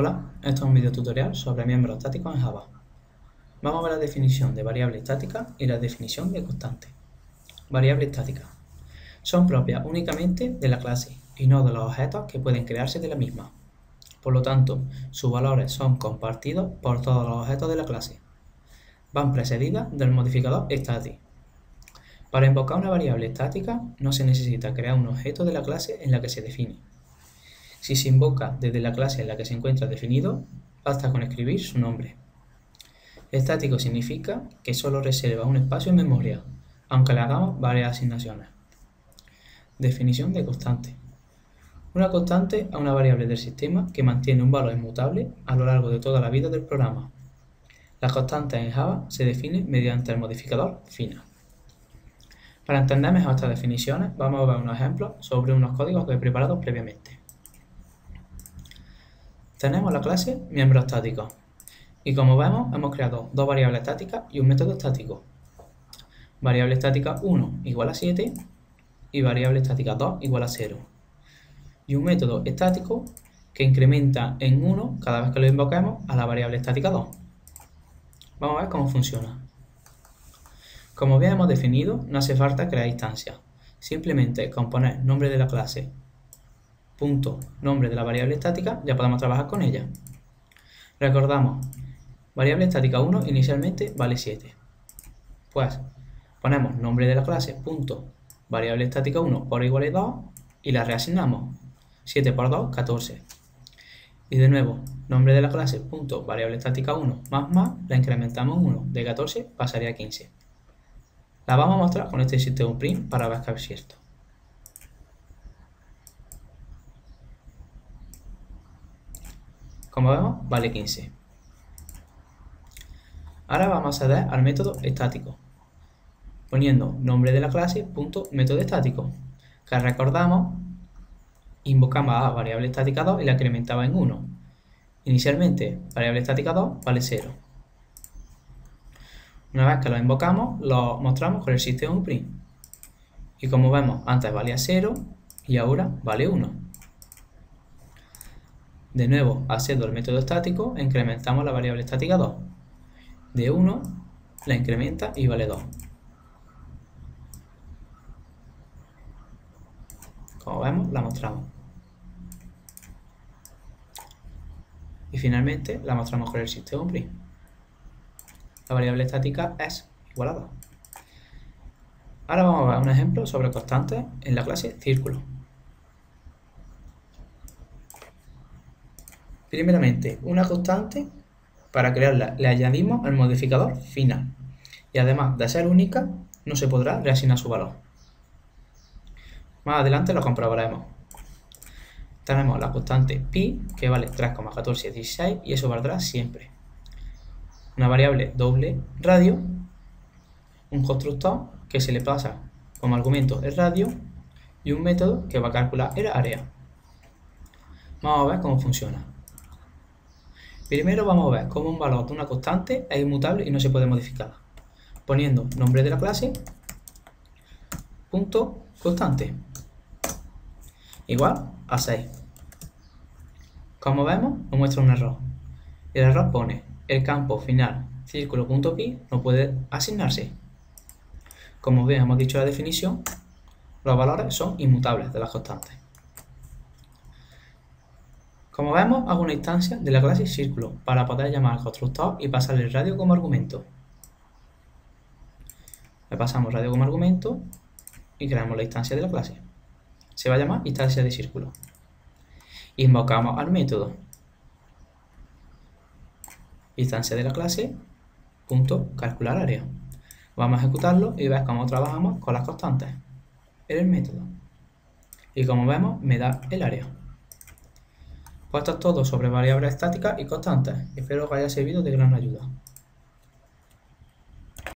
Hola, esto es un video tutorial sobre miembros estáticos en Java. Vamos a ver la definición de variable estática y la definición de constante. Variable estática. Son propias únicamente de la clase y no de los objetos que pueden crearse de la misma. Por lo tanto, sus valores son compartidos por todos los objetos de la clase. Van precedidas del modificador static. Para invocar una variable estática, no se necesita crear un objeto de la clase en la que se define. Si se invoca desde la clase en la que se encuentra definido, basta con escribir su nombre. Estático significa que solo reserva un espacio en memoria, aunque le hagamos varias asignaciones. Definición de constante. Una constante es una variable del sistema que mantiene un valor inmutable a lo largo de toda la vida del programa. Las constantes en Java se definen mediante el modificador final. Para entender mejor estas definiciones, vamos a ver unos ejemplos sobre unos códigos que he preparado previamente. Tenemos la clase miembro estático y, como vemos, hemos creado dos variables estáticas y un método estático. Variable estática 1 igual a 7 y variable estática 2 igual a 0. Y un método estático que incrementa en 1 cada vez que lo invoquemos a la variable estática 2. Vamos a ver cómo funciona. Como bien hemos definido, no hace falta crear instancias. Simplemente componer nombre de la clase, punto, nombre de la variable estática, ya podemos trabajar con ella. Recordamos, variable estática 1 inicialmente vale 7. Pues ponemos nombre de la clase, punto, variable estática 1 por igual a 2 y la reasignamos. 7 por 2, 14. Y de nuevo, nombre de la clase, punto, variable estática 1 más, la incrementamos 1. De 14 pasaría a 15. La vamos a mostrar con este sistema print para ver que es cierto. Como vemos, vale 15. Ahora vamos a acceder al método estático, poniendo nombre de la clase, punto, método estático, que recordamos, invocamos a variable estática 2 y la incrementaba en 1. Inicialmente, variable estática 2 vale 0. Una vez que lo invocamos, lo mostramos con el system print. Y como vemos, antes valía 0 y ahora vale 1. De nuevo, haciendo el método estático, incrementamos la variable estática 2. De 1 la incrementa y vale 2. Como vemos, la mostramos. Y finalmente la mostramos con el system print. La variable estática es igual a 2. Ahora vamos a ver un ejemplo sobre constantes en la clase círculo. Primeramente, una constante, para crearla le añadimos el modificador final. Y además de ser única, no se podrá reasignar su valor. Más adelante lo comprobaremos. Tenemos la constante pi, que vale 3,1416 y eso valdrá siempre. Una variable doble radio, un constructor que se le pasa como argumento el radio y un método que va a calcular el área. Vamos a ver cómo funciona. Primero vamos a ver cómo un valor de una constante es inmutable y no se puede modificar, poniendo nombre de la clase, punto, constante, igual a 6. Como vemos, nos muestra un error. El error pone: el campo final círculo.pi no puede asignarse. Como bien hemos dicho en la definición, los valores son inmutables de las constantes. Como vemos, hago una instancia de la clase círculo para poder llamar al constructor y pasarle el radio como argumento. Le pasamos radio como argumento y creamos la instancia de la clase. Se va a llamar instancia de círculo. Invocamos al método instancia de la clase, punto, calcular área. Vamos a ejecutarlo y ves cómo trabajamos con las constantes en el método. Y como vemos, me da el área. Pues esto es todo sobre variables estáticas y constantes. Espero que haya servido de gran ayuda.